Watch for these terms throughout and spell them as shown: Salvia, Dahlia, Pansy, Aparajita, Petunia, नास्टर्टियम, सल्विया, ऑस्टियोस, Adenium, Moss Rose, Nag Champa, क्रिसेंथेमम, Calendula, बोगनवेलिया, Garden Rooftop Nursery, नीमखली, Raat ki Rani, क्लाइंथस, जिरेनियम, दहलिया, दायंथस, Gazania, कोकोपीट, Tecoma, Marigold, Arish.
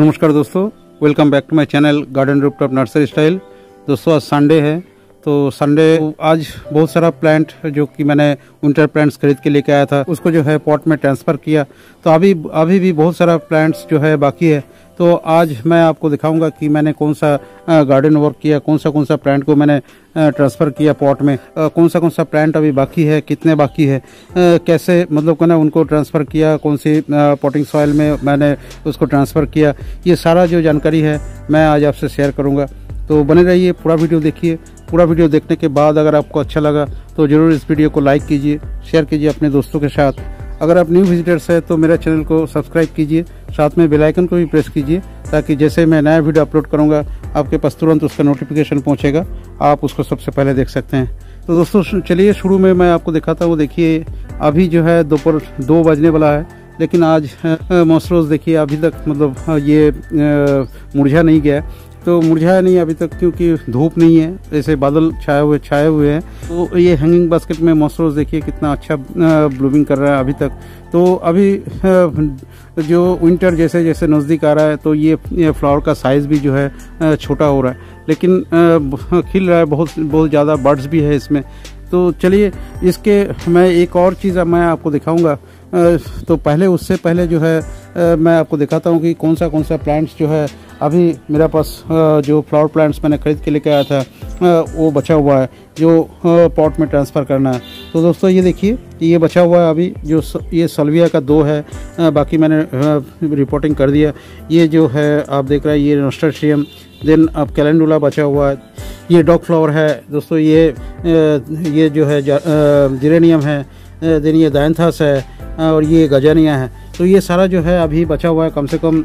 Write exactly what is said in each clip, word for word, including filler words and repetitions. नमस्कार दोस्तों, welcome back to my channel garden rooftop nursery style. दोस्तों आज संडे है, तो संडे आज बहुत सारा प्लांट जो कि मैंने विंटर प्लांट्स खरीद के लेके आया था उसको जो है पॉट में ट्रांसफ़र किया। तो अभी अभी भी बहुत सारा प्लांट्स जो है बाकी है, तो आज मैं आपको दिखाऊंगा कि मैंने कौन सा गार्डन वर्क किया, कौन सा कौन सा प्लांट को मैंने ट्रांसफ़र किया पॉट में, कौन सा कौन सा प्लांट अभी बाकी है, कितने बाकी है, कैसे मतलब क्या ना उनको ट्रांसफ़र किया, कौन सी पॉटिंग सॉइल में मैंने उसको ट्रांसफ़र किया। ये सारा जो जानकारी है मैं आज आपसे शेयर करूँगा, तो बने रहिए, पूरा वीडियो देखिए। पूरा वीडियो देखने के बाद अगर आपको अच्छा लगा तो ज़रूर इस वीडियो को लाइक कीजिए, शेयर कीजिए अपने दोस्तों के साथ। अगर आप न्यू विजिटर्स हैं तो मेरे चैनल को सब्सक्राइब कीजिए, साथ में बेल आइकन को भी प्रेस कीजिए, ताकि जैसे मैं नया वीडियो अपलोड करूंगा आपके पास तुरंत उसका नोटिफिकेशन पहुंचेगा, आप उसको सबसे पहले देख सकते हैं। तो दोस्तों चलिए शुरू में मैं आपको दिखाता हूँ। देखिए अभी जो है दोपहर दो बजने वाला है, लेकिन आज मॉस रोज़ देखिए अभी तक मतलब ये मुरझा नहीं गया, तो मुरझाया नहीं अभी तक क्योंकि धूप नहीं है, ऐसे बादल छाए हुए छाए हुए हैं। तो ये हैंगिंग बास्केट में मॉस रोज़ देखिए कितना अच्छा ब्लूमिंग कर रहा है अभी तक। तो अभी जो विंटर जैसे जैसे नज़दीक आ रहा है तो ये फ्लावर का साइज़ भी जो है छोटा हो रहा है, लेकिन खिल रहा है, बहुत बहुत ज़्यादा बर्ड्स भी है इसमें। तो चलिए इसके मैं एक और चीज़ मैं आपको दिखाऊँगा, तो पहले उससे पहले जो है मैं आपको दिखाता हूँ कि कौन सा कौन सा प्लांट्स जो है अभी मेरे पास जो फ्लावर प्लांट्स मैंने ख़रीद के लेके आया था वो बचा हुआ है, जो पॉट में ट्रांसफ़र करना है। तो दोस्तों ये देखिए ये बचा हुआ है अभी, जो ये साल्विया का दो है, बाकी मैंने रिपोर्टिंग कर दिया। ये जो है आप देख रहे हैं ये नास्टर्टियम, देन आप कैलेंडुला बचा हुआ है, ये डॉग फ्लावर है दोस्तों, ये ये जो है जिरेनियम है, देन ये दायंथस है और ये गजानिया है। तो ये सारा जो है अभी बचा हुआ है, कम से कम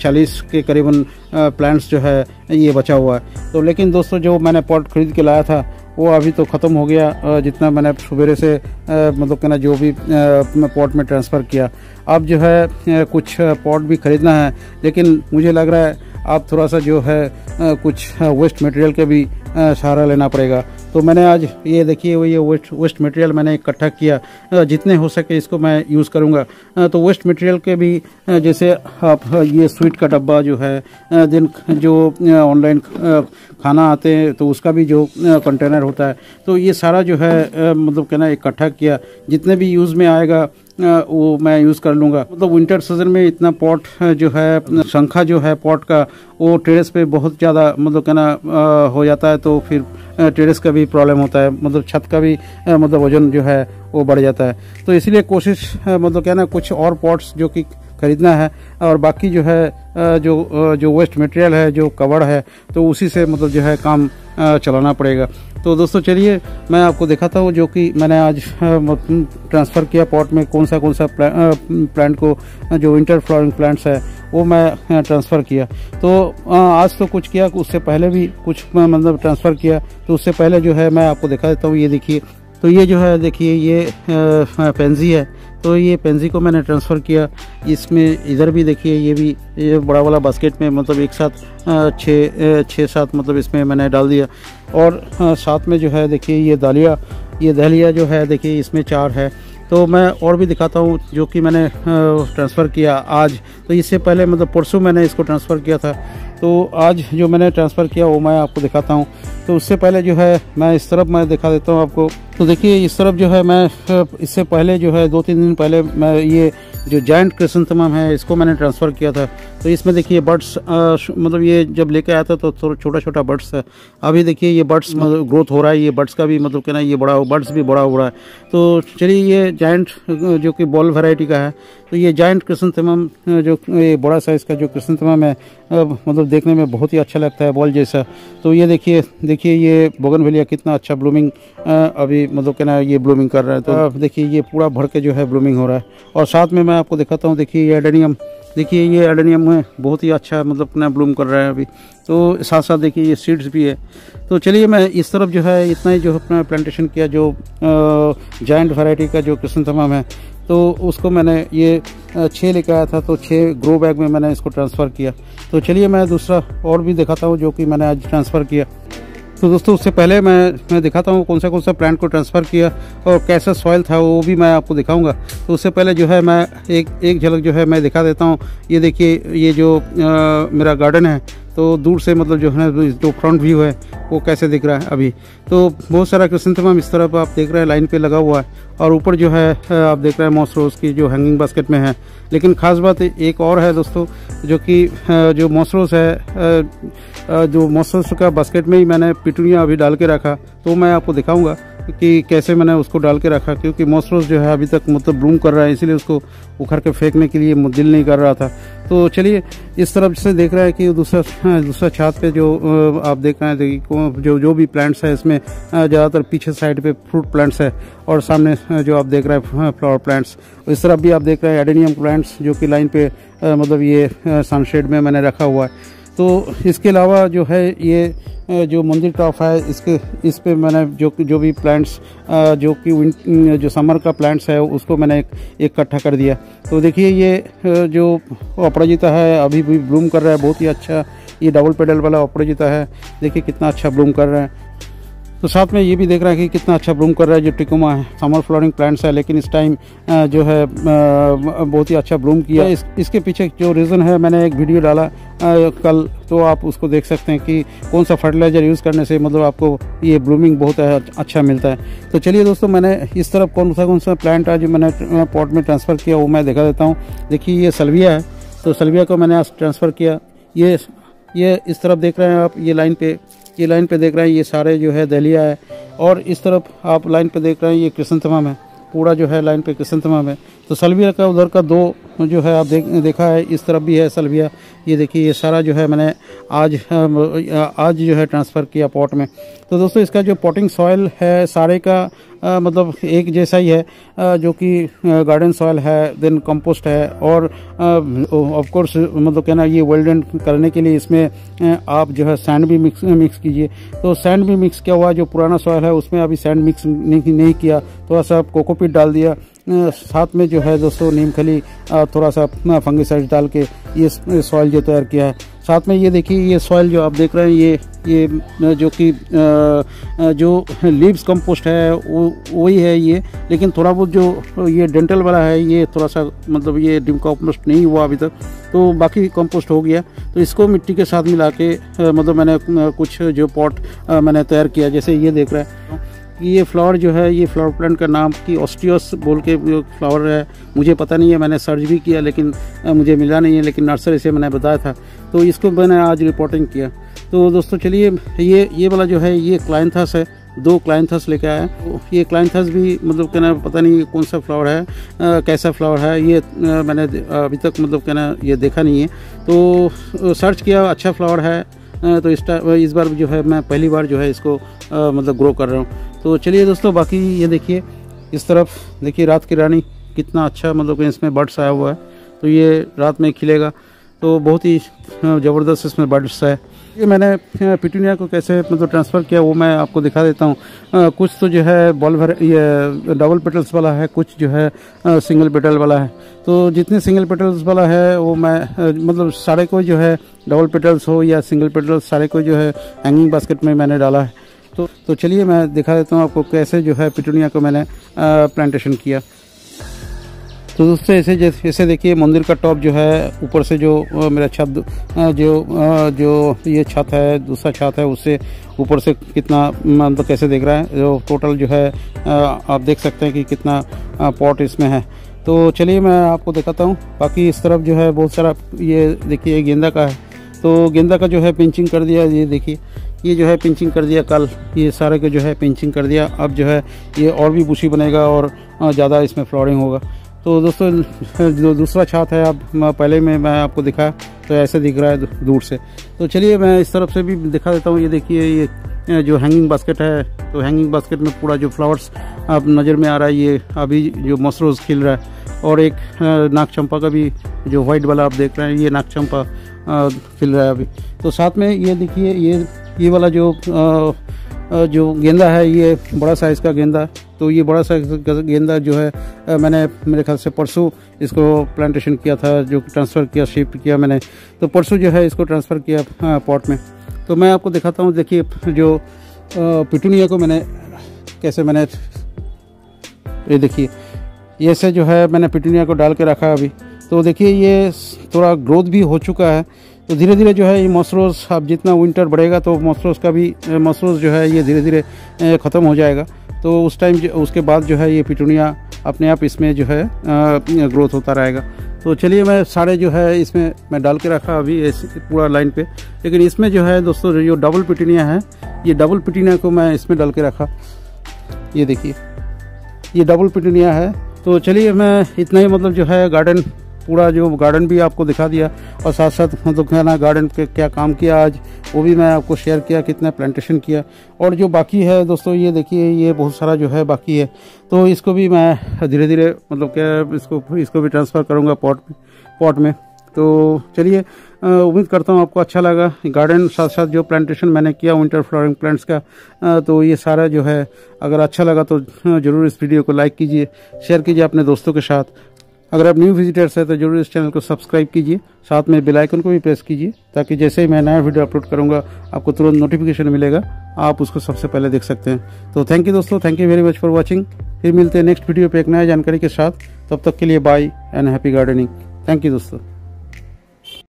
चालीस के करीबन प्लांट्स जो है ये बचा हुआ है। तो लेकिन दोस्तों जो मैंने पॉट खरीद के लाया था वो अभी तो ख़त्म हो गया, जितना मैंने सवेरे से मतलब कहना जो भी पॉट में ट्रांसफ़र किया। अब जो है कुछ पॉट भी ख़रीदना है, लेकिन मुझे लग रहा है आप थोड़ा सा जो है कुछ वेस्ट मटेरियल के भी सहारा लेना पड़ेगा। तो मैंने आज ये देखिए वो ये वेस्ट वेस्ट मटेरियल मैंने इकट्ठा किया, जितने हो सके इसको मैं यूज़ करूँगा। तो वेस्ट मटेरियल के भी जैसे आप ये स्वीट का डब्बा जो है, दिन जो ऑनलाइन खाना आते हैं तो उसका भी जो कंटेनर होता है, तो ये सारा जो है मतलब कहना इकट्ठा किया, जितने भी यूज़ में आएगा वो मैं यूज़ कर लूँगा। मतलब तो विंटर सीजन में इतना पॉट जो है शंखा जो है पॉट का वो टेरेस पे बहुत ज़्यादा मतलब कहना हो जाता है, तो फिर टेरेस का भी प्रॉब्लम होता है, मतलब छत का भी मतलब वजन जो है वो बढ़ जाता है। तो इसलिए कोशिश मतलब कहना कुछ और पॉट्स जो कि खरीदना है, और बाकी जो है जो जो वेस्ट मटेरियल है जो कवर है तो उसी से मतलब जो है काम चलाना पड़ेगा। तो दोस्तों चलिए मैं आपको दिखाता हूँ जो कि मैंने आज ट्रांसफ़र किया पॉट में, कौन सा कौन सा प्लांट को जो विंटर फ्लावरिंग प्लांट्स है वो मैं ट्रांसफ़र किया। तो आज तो कुछ किया, उससे पहले भी कुछ मतलब ट्रांसफ़र किया। तो उससे पहले जो है मैं आपको दिखा देता हूँ, ये देखिए, तो ये जो है देखिए ये पेंजी है, तो ये पेंजी को मैंने ट्रांसफ़र किया। इसमें इधर भी देखिए ये भी ये बड़ा वाला बास्केट में मतलब एक साथ छः छः सात मतलब इसमें मैंने डाल दिया। और साथ में जो है देखिए ये दालिया ये दहलिया जो है देखिए इसमें चार है। तो मैं और भी दिखाता हूँ जो कि मैंने ट्रांसफ़र किया आज। तो इससे पहले मतलब परसों मैंने इसको ट्रांसफ़र किया था, तो आज जो मैंने ट्रांसफ़र किया वो मैं आपको दिखाता हूँ। तो उससे पहले जो है मैं इस तरफ मैं दिखा देता हूँ आपको। तो देखिए इस तरफ जो है मैं इससे पहले जो है दो तीन दिन पहले मैं ये जो जायंट क्रिसेंथेमम है इसको मैंने ट्रांसफ़र किया था। तो इसमें देखिए बर्ड्स मतलब ये जब लेके आया था तो थोड़ा छोटा छोटा बर्ड्स है, अभी देखिए ये बर्ड्स मतलब ग्रोथ हो रहा है, ये बर्ड्स का भी मतलब क्या ना ये बड़ा बर्ड्स भी बड़ा हो रहा है। तो चलिए ये जायंट जो कि बॉल वेराइटी का है, तो ये जायंट क्रिसेंथेमम जो ये बड़ा साइज़ का जो क्रिसेंथेमम है मतलब देखने में बहुत ही अच्छा लगता है, बॉल जैसा। तो ये देखिए देखिए ये बोगनवेलिया कितना अच्छा ब्लूमिंग अभी मतलब क्या ना ये ब्लूमिंग कर रहा है। तो देखिए ये पूरा भर के जो है ब्लूमिंग हो रहा है। और साथ में मैं आपको दिखाता हूँ, देखिए ये एडेनियम, देखिए ये एडेनियम है बहुत ही अच्छा मतलब अपना ब्लूम कर रहा है अभी। तो साथ साथ देखिए ये सीड्स भी है। तो चलिए मैं इस तरफ जो है इतना ही जो अपना प्लांटेशन किया जो जायंट वैरायटी का जो क्रिसेंथेमम है, तो उसको मैंने ये छः लेकर आया था, तो छः ग्रो बैग में मैंने इसको ट्रांसफ़र किया। तो चलिए मैं दूसरा और भी दिखाता हूँ जो कि मैंने आज ट्रांसफ़र किया। तो दोस्तों उससे पहले मैं मैं दिखाता हूँ कौन सा कौन सा प्लांट को ट्रांसफ़र किया और कैसा सॉइल था वो भी मैं आपको दिखाऊंगा। तो उससे पहले जो है मैं एक एक झलक जो है मैं दिखा देता हूँ। ये देखिए ये जो आ, मेरा गार्डन है तो दूर से मतलब जो है जो तो फ्रंट व्यू है वो कैसे दिख रहा है अभी। तो बहुत सारा क्रिसेंथेमम इस तरह पर आप देख रहे हैं लाइन पे लगा हुआ है और ऊपर जो है आप देख रहे हैं मॉस रोज़ की जो हैंगिंग बास्केट में है। लेकिन ख़ास बात एक और है दोस्तों जो कि जो मॉस रोज़ है जो मॉस रोज़ का बास्केट में ही मैंने पिटूनिया अभी डाल के रखा, तो मैं आपको दिखाऊँगा कि कैसे मैंने उसको डाल के रखा, क्योंकि मॉस रोज़ जो है अभी तक मतलब ब्लूम कर रहा है इसीलिए उसको उखड़ के फेंकने के लिए दिल नहीं कर रहा था। तो चलिए इस तरफ से देख रहा है कि दूसरा दूसरा छात पे जो आप देख रहे हैं जो जो भी प्लांट्स है इसमें ज़्यादातर पीछे साइड पे फ्रूट प्लांट्स है और सामने जो आप देख रहे हैं फ्लावर प्लांट्स। इस तरफ भी आप देख रहे हैं एडेनियम प्लांट्स जो कि लाइन पे मतलब ये सनशेड में मैंने रखा हुआ है। तो इसके अलावा जो है ये जो मंदिर टॉप है इसके इस पे मैंने जो जो भी प्लांट्स जो कि जो समर का प्लांट्स है उसको मैंने एक इकट्ठा कर दिया। तो देखिए ये जो अपराजिता है अभी भी ब्लूम कर रहा है, बहुत ही अच्छा। ये डबल पेडल वाला अपराजिता है, देखिए कितना अच्छा ब्लूम कर रहा है। तो साथ में ये भी देख रहा है कि कितना अच्छा ब्लूम कर रहा है जो टिकोमा है, समर फ्लावरिंग प्लांट्स है, लेकिन इस टाइम जो है बहुत ही अच्छा ब्लूम किया। इस, इसके पीछे जो रीज़न है मैंने एक वीडियो डाला कल, तो आप उसको देख सकते हैं कि कौन सा फर्टिलाइज़र यूज़ करने से मतलब आपको ये ब्लूमिंग बहुत अच्छा मिलता है। तो चलिए दोस्तों मैंने इस तरफ कौन सा कौन सा प्लांट है जो मैंने पॉट में ट्रांसफ़र किया वो मैं दिखा देता हूँ। देखिए ये सल्विया है, तो सल्विया को मैंने आज ट्रांसफ़र किया। ये ये इस तरफ देख रहे हैं आप, ये लाइन पे ये लाइन पे देख रहे हैं ये सारे जो है दहलिया है, और इस तरफ आप लाइन पे देख रहे हैं ये क्रिसेंथेमम है, पूरा जो है लाइन पे क्रिसेंथेमम है। तो सल्विया का उधर का दो जो है आप देख देखा है, इस तरफ भी है सल्विया। ये देखिए ये सारा जो है मैंने आज आज जो है ट्रांसफ़र किया पॉट में। तो दोस्तों इसका जो पॉटिंग सॉयल है सारे का आ, मतलब एक जैसा ही है, आ, जो कि गार्डन सॉयल है, देन कंपोस्ट है, और ऑफ कोर्स मतलब कहना ये वेल्डन करने के लिए इसमें आ, आप जो है सैंड भी मिक्स मिक्स कीजिए। तो सैंड भी मिक्स किया हुआ जो पुराना सॉयल है उसमें अभी सैंड मिक्स नहीं, नहीं किया, थोड़ा सा कोकोपीट डाल दिया, साथ में जो है दोस्तों नीमखली थोड़ा सा फंगिसाइड डाल के ये सॉइल जो तैयार किया है। साथ में ये देखिए ये सॉइल जो आप देख रहे हैं ये ये जो कि जो लीव्स कंपोस्ट है वो वही है ये, लेकिन थोड़ा बहुत जो ये डेंटल वाला है ये थोड़ा सा मतलब ये डिम कंपोस्ट नहीं हुआ अभी तक, तो बाकी कंपोस्ट हो गया। तो इसको मिट्टी के साथ मिला के मतलब मैंने कुछ जो पॉट मैंने तैयार किया। जैसे ये देख रहे हैं ये फ्लावर जो है ये फ्लावर प्लांट का नाम कि ऑस्टियोस बोल के जो फ्लावर है मुझे पता नहीं है, मैंने सर्च भी किया लेकिन मुझे मिला नहीं है, लेकिन नर्सरी से मैंने बताया था तो इसको मैंने आज रिपोर्टिंग किया। तो दोस्तों चलिए ये ये वाला जो है ये क्लाइंथस है, दो क्लाइंथस लेके आया। ये क्लाइंथस भी मतलब कहना पता नहीं कौन सा फ्लावर है, आ, कैसा फ्लावर है ये आ, मैंने अभी तक मतलब कहना ये देखा नहीं है, तो सर्च किया अच्छा फ्लावर है। तो इस इस बार जो है मैं पहली बार जो है इसको आ, मतलब ग्रो कर रहा हूँ। तो चलिए दोस्तों बाकी ये देखिए इस तरफ देखिए रात की रानी कितना अच्छा मतलब कि इसमें बर्ड्स आया हुआ है, तो ये रात में खिलेगा, तो बहुत ही ज़बरदस्त इसमें बर्ड्स है। ये मैंने पिटूनिया को कैसे मतलब ट्रांसफ़र किया वो मैं आपको दिखा देता हूँ। कुछ तो जो है बॉल भर ये डबल पेटल्स वाला है, कुछ जो है आ, सिंगल पेटल वाला है। तो जितने सिंगल पेटल्स वाला है वो मैं आ, मतलब सारे को जो है डबल पेटल्स हो या सिंगल पेटल्स सारे को जो है हैंगिंग बास्केट में मैंने डाला है। तो तो चलिए मैं दिखा देता हूँ आपको कैसे जो है पिटूनिया को मैंने प्लांटेशन किया। तो दोस्तों ऐसे जैसे देखिए मंदिर का टॉप जो है ऊपर से जो मेरा छत जो जो ये छत है दूसरा छत है उससे ऊपर से कितना मतलब कैसे देख रहा है, जो टोटल जो है आप देख सकते हैं कि कितना पॉट इसमें है। तो चलिए मैं आपको दिखाता हूँ। बाकी इस तरफ जो है बहुत सारा ये देखिए गेंदा का है, तो गेंदा का जो है पिंचिंग कर दिया। ये देखिए ये जो है पिंचिंग कर दिया कल, ये सारे को जो है पिंचिंग कर दिया। अब जो है ये और भी बुशी बनेगा और ज़्यादा इसमें फ्लावरिंग होगा। तो दोस्तों जो दूसरा छात है अब पहले में मैं आपको दिखाया तो ऐसे दिख रहा है दूर से। तो चलिए मैं इस तरफ से भी दिखा देता हूँ। ये देखिए ये जो हैंगिंग बास्केट है, तो हैंगिंग बास्केट में पूरा जो फ्लावर्स अब नज़र में आ रहा है ये अभी जो मॉस रोज़ खिल रहा है, और एक नाग चंपा का भी जो वाइट वाला आप देख रहे हैं ये नाग चंपा खिल रहा है अभी। तो साथ में ये देखिए ये ये वाला जो आ, जो गेंदा है ये बड़ा साइज़ का गेंदा, तो ये बड़ा साइज़ का गेंदा जो है आ, मैंने मेरे ख्याल से परसों इसको प्लांटेशन किया था, जो ट्रांसफ़र किया शिफ्ट किया मैंने, तो परसों जो है इसको ट्रांसफ़र किया पॉट में। तो मैं आपको दिखाता हूँ। देखिए जो पिटूनिया को मैंने कैसे मैंने ये देखिए ऐसे जो है मैंने पिटूनिया को डाल के रखा है अभी, तो देखिए ये थोड़ा ग्रोथ भी हो चुका है। तो धीरे धीरे जो है ये मॉस रोज़ अब जितना विंटर बढ़ेगा तो मॉस रोज़ का भी मॉस रोज़ जो है ये धीरे धीरे ख़त्म हो जाएगा। तो उस टाइम उसके बाद जो है ये पिटूनिया अपने आप इसमें जो है ग्रोथ होता रहेगा। तो चलिए मैं सारे जो है इसमें मैं डाल के रखा अभी ऐसे पूरा लाइन पे, लेकिन इसमें जो है दोस्तों जो डबल पिटूनिया है ये डबल पिटूनिया को मैं इसमें डाल के रखा, ये देखिए ये डबल पिटूनिया है। तो चलिए मैं इतना ही मतलब जो है गार्डन पूरा जो गार्डन भी आपको दिखा दिया और साथ साथ मतलब क्या ना गार्डन के क्या काम किया आज वो भी मैं आपको शेयर किया, कितना प्लांटेशन किया। और जो बाकी है दोस्तों ये देखिए ये बहुत सारा जो है बाकी है, तो इसको भी मैं धीरे धीरे मतलब क्या इसको इसको भी ट्रांसफ़र करूँगा पॉट में पॉट में तो चलिए उम्मीद करता हूँ आपको अच्छा लगा गार्डन, साथ साथ जो प्लांटेशन मैंने किया विंटर फ्लावरिंग प्लांट्स का। आ, तो ये सारा जो है अगर अच्छा लगा तो ज़रूर इस वीडियो को लाइक कीजिए, शेयर कीजिए अपने दोस्तों के साथ। अगर आप न्यू विजिटर्स हैं तो जरूर इस चैनल को सब्सक्राइब कीजिए, साथ में बेल आइकन को भी प्रेस कीजिए ताकि जैसे ही मैं नया वीडियो अपलोड करूँगा आपको तुरंत नोटिफिकेशन मिलेगा, आप उसको सबसे पहले देख सकते हैं। तो थैंक यू दोस्तों, thank you very much for watching. फिर मिलते हैं नेक्स्ट वीडियो पर एक नया जानकारी के साथ, तब तक के लिए bye and happy gardening. Thank you दोस्तों।